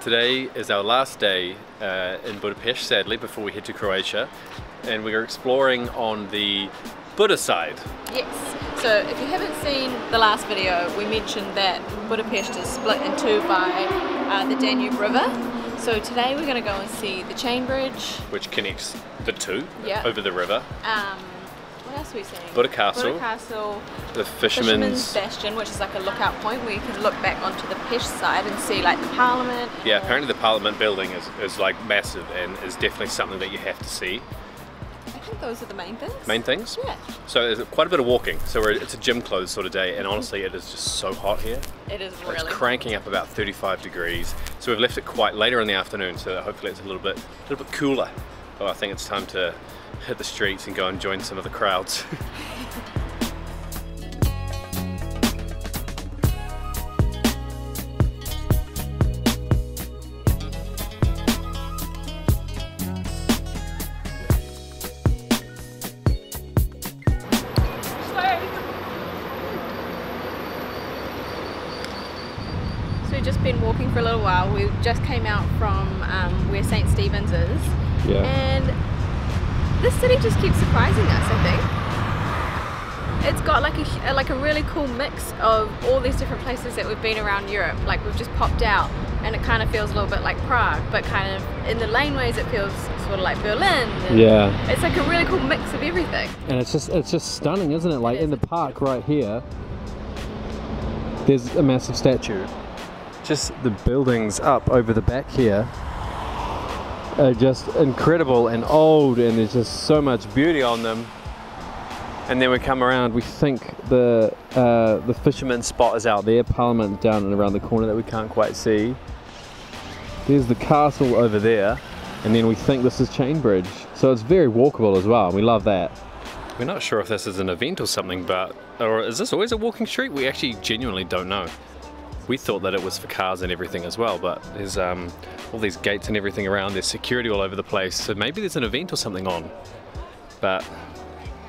Today is our last day in Budapest, sadly, before we head to Croatia, and we are exploring on the Buddha side. Yes. So if you haven't seen the last video, we mentioned that Budapest is split in two by the Danube River. So today we're going to go and see the Chain Bridge, which connects the two over the river. What else are we seeing? Buda Castle. Buda Castle. The Fisherman's Bastion, which is like a lookout point where you can look back onto the Pest side and see like the Parliament. Yeah, apparently the Parliament building is like massive and is definitely something that you have to see. I think those are the main things. Main things? Yeah. So there's quite a bit of walking. So it's a gym clothes sort of day, and honestly it is just so hot here. It is really. It's cranking up about 35 degrees. So we've left it quite later in the afternoon, so hopefully it's a little bit cooler. But I think it's time to hit the streets and go and join some of the crowds. Just been walking for a little while. We just came out from where St. Stephen's is, and this city just keeps surprising us. I think it's got like a really cool mix of all these different places that we've been around Europe. Like we've just popped out, and it kind of feels a little bit like Prague, but kind of in the laneways it feels sort of like Berlin. And yeah, it's like a really cool mix of everything, and it's just stunning, isn't it? Like in the park right here, there's a massive statue. Just the buildings up over the back here are just incredible and old, and there's just so much beauty on them. And then we come around, we think the fisherman's spot is out there, Parliament down and around the corner that we can't quite see. There's the castle over there, and then we think this is Chain Bridge. So it's very walkable as well, we love that. We're not sure if this is an event or something, or is this always a walking street? We actually genuinely don't know. We thought that it was for cars and everything as well, but there's all these gates and everything around, there's security all over the place, so maybe there's an event or something on. But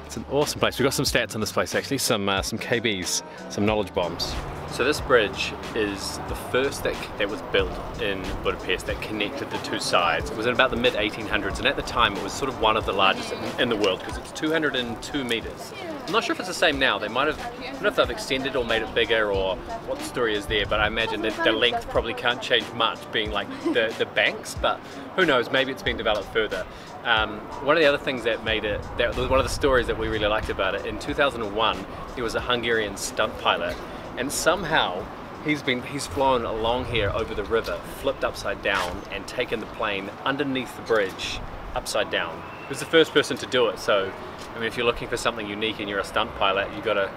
it's an awesome place. We've got some stats on this place actually, some KBs, some knowledge bombs. So this bridge is the first that was built in Budapest that connected the two sides. It was in about the mid-1800s, and at the time it was sort of one of the largest in the world because it's 202 meters. I'm not sure if it's the same now. They might have, I don't know if they've extended or made it bigger or what the story is there, but I imagine that the length probably can't change much being like the banks, but who knows, maybe it's been developed further. One of the other things that made it, that was one of the stories that we really liked about it, in 2001, there was a Hungarian stunt pilot, and somehow he's flown along here over the river, flipped upside down and taken the plane underneath the bridge upside down. He was the first person to do it, so I mean, if you're looking for something unique and you're a stunt pilot, you gotta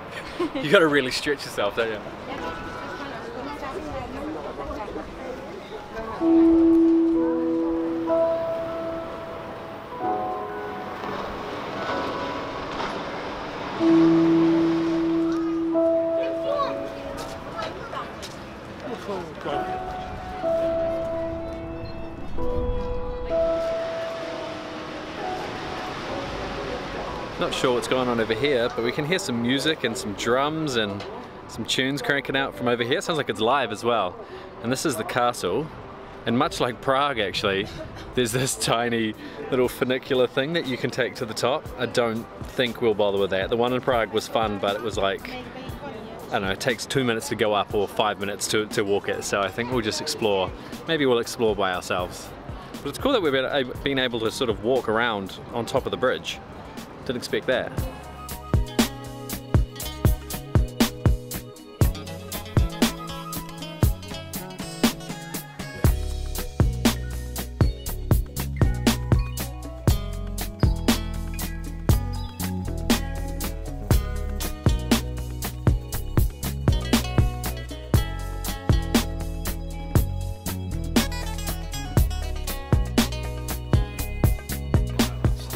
really stretch yourself, don't you? Not sure what's going on over here, but we can hear some music and some drums and some tunes cranking out from over here. Sounds like it's live as well. And this is the castle, and much like Prague actually, there's this tiny little funicular thing that you can take to the top. I don't think we'll bother with that. The one in Prague was fun, but it was like, I don't know, it takes 2 minutes to go up or 5 minutes to walk it, so I think we'll just explore. Maybe we'll explore by ourselves. But it's cool that we've been able to sort of walk around on top of the bridge. Didn't expect that.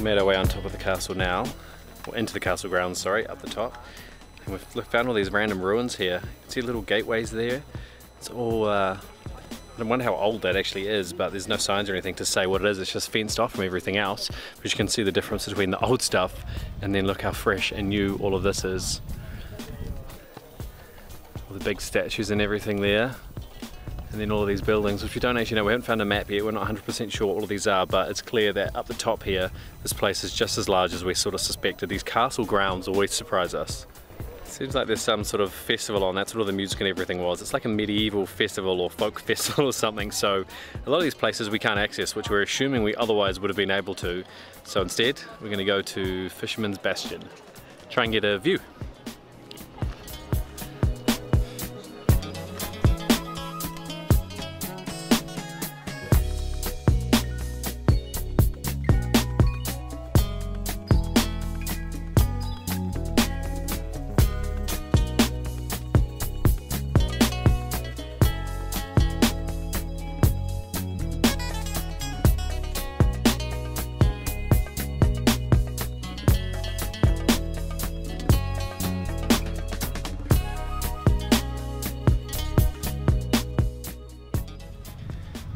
Made our way on top of the castle now, or into the castle grounds, sorry, up the top, and we've found all these random ruins here. You can see little gateways there. It's all I wonder how old that actually is, but there's no signs or anything to say what it is. It's just fenced off from everything else. But you can see the difference between the old stuff and then look how fresh and new all of this is. All the big statues and everything there. And then all of these buildings, which we don't actually know. We haven't found a map yet. We're not 100% sure what all of these are, but it's clear that up the top here, this place is just as large as we sort of suspected. These castle grounds always surprise us. Seems like there's some sort of festival on. That's what all the music and everything was. It's like a medieval festival or folk festival or something. So a lot of these places we can't access, which we're assuming we otherwise would have been able to. So instead, we're going to go to Fisherman's Bastion, try and get a view.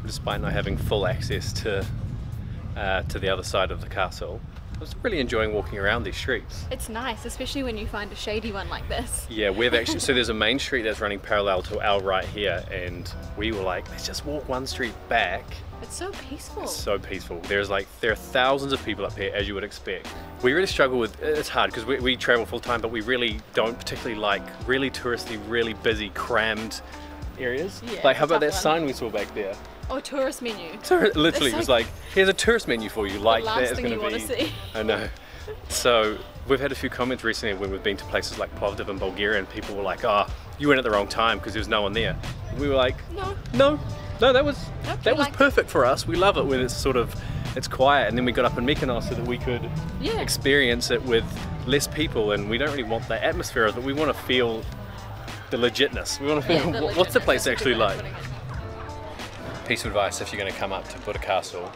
Despite not having full access to the other side of the castle, I was really enjoying walking around these streets. It's nice, especially when you find a shady one like this. Yeah, we've actually, so there's a main street that's running parallel to our right here, and we were like, let's just walk one street back. It's so peaceful. It's so peaceful. There are thousands of people up here, as you would expect. We really struggle with, it's hard because we travel full time, but we really don't particularly like really touristy, really busy, crammed areas. Yeah, like how about that sign we saw back there? Or tourist menu. So literally, it was like, here's a tourist menu for you. Like, that is going to be. I know. So we've had a few comments recently when we've been to places like Plovdiv in Bulgaria, and people were like, "Ah, oh, you went at the wrong time because there was no one there." And we were like, "No, that was perfect for us. We love it when it's sort of it's quiet." And then we got up in Mykonos so that we could experience it with less people. And we don't really want that atmosphere, but we want to feel the legitness. We want to feel what's the place actually like. Piece of advice if you're going to come up to Buda Castle,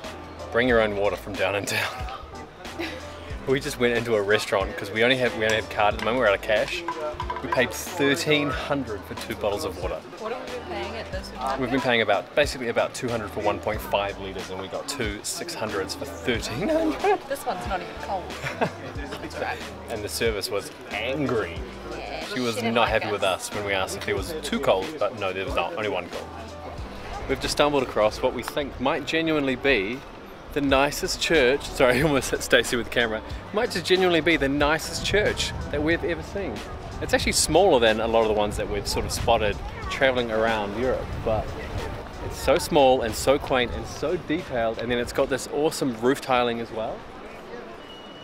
bring your own water from down in town. We just went into a restaurant because we only have card at the moment, we're out of cash. We paid $1,300 for 2 bottles of water. What are we paying at this? We've been paying about $200 for 1.5 litres and we got two 600s for $1,300. This one's not even cold. That's right. And the service was angry. Yeah, she was not happy with us when we asked if there was too cold, but no, there was not, only one cold. We've just stumbled across what we think might genuinely be the nicest church. Sorry, I almost hit Stacey with the camera. Might just genuinely be the nicest church that we've ever seen. It's actually smaller than a lot of the ones that we've sort of spotted traveling around Europe, but it's so small and so quaint and so detailed, and then it's got this awesome roof tiling as well.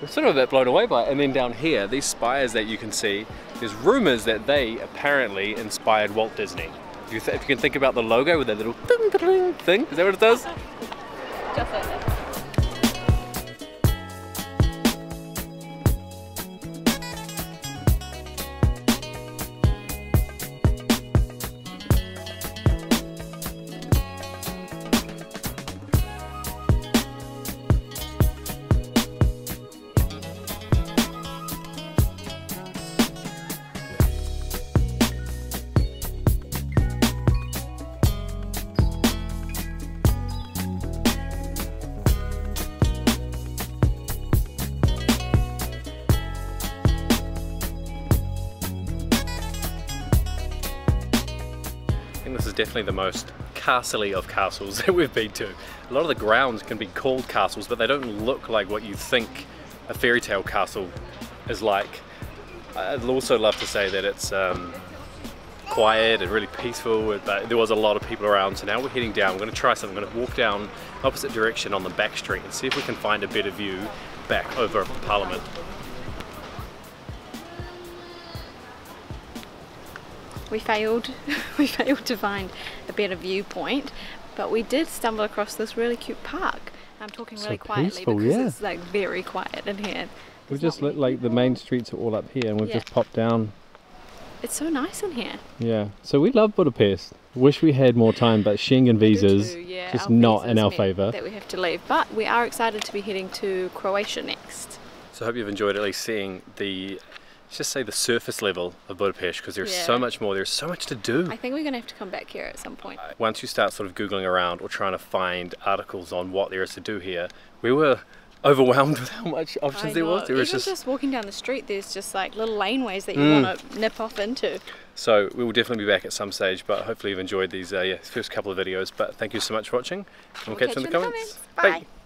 We're sort of a bit blown away by it. And then down here, these spires that you can see, there's rumors that they apparently inspired Walt Disney. If you can think about the logo with that little ding-ding thing, is that what it does? Just like that. This is definitely the most castle-y of castles that we've been to. A lot of the grounds can be called castles, but they don't look like what you think a fairy tale castle is like. I'd also love to say that it's quiet and really peaceful, but there was a lot of people around, so now we're heading down. We're going to try something. We're going to walk down opposite direction on the back street and see if we can find a better view back over Parliament. We failed to find a better viewpoint, but we did stumble across this really cute park. I'm talking really quietly because it's like very quiet in here. We just look like the main streets are all up here and we've just popped down. It's so nice in here. Yeah, so we love Budapest. Wish we had more time, but Schengen visas just not in our favour. That we have to leave, but we are excited to be heading to Croatia next. So I hope you've enjoyed at least seeing the Let's just say the surface level of Budapest, because there's so much more, there's so much to do. I think we're going to have to come back here at some point. Once you start sort of Googling around or trying to find articles on what there is to do here, we were overwhelmed with how much options there was. There was just walking down the street, there's just like little laneways that you want to nip off into. So we will definitely be back at some stage, but hopefully you've enjoyed these first couple of videos. But thank you so much for watching, and we'll catch you in the comments. Bye. Bye.